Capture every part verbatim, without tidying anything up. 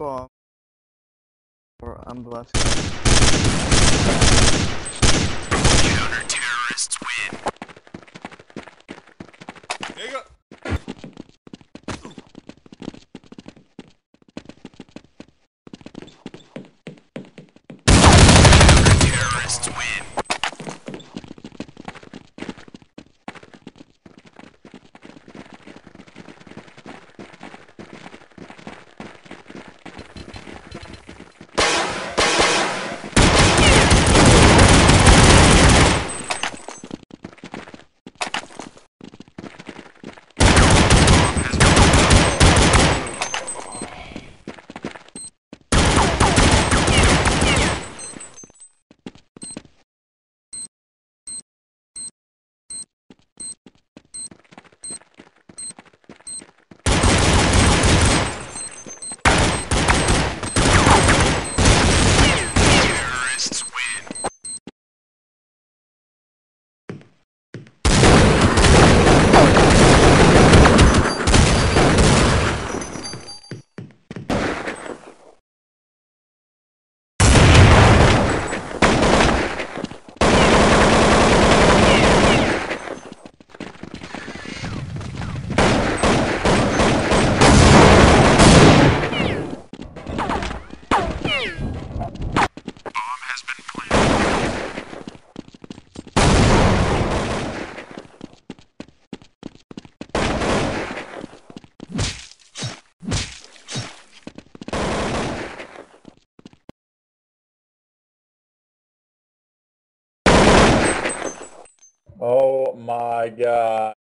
bomb. Or I'm the last guy. Counter-terrorists win. There you go. Oh my God.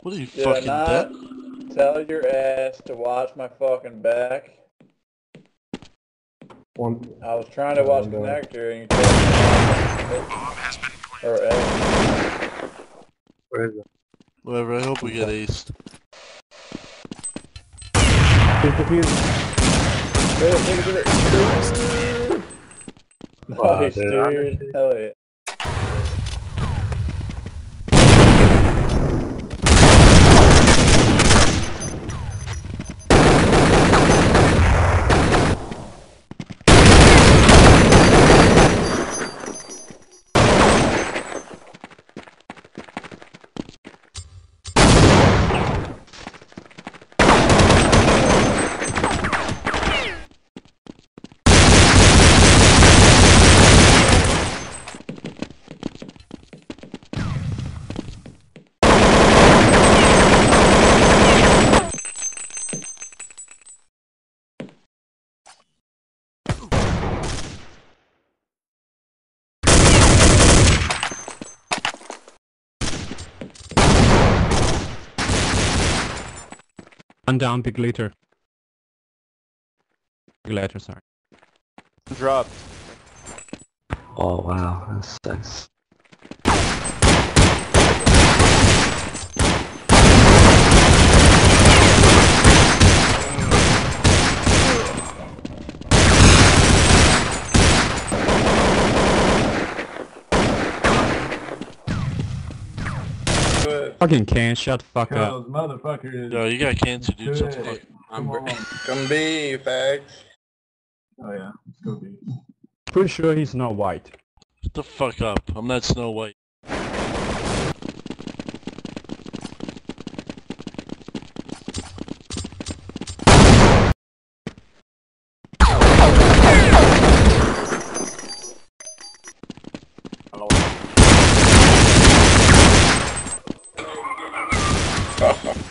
What are you Did fucking dead? Tell your ass to watch my fucking back. One. I was trying to watch Connector and you told me. Or ass. Where is it? Whatever, I hope we get east. Take the fuse. Take it, take it. Oh, dude. Hell yeah. One down, big later. Big later, sorry. Dropped. Oh wow, that sucks. Fucking can, shut the fuck up. Yo, you got cancer, dude, shut the fuck up. I'm Come be, facts. Oh yeah, let's go be. Pretty sure he's Snow White. Shut the fuck up, I'm not Snow White. Ha ha.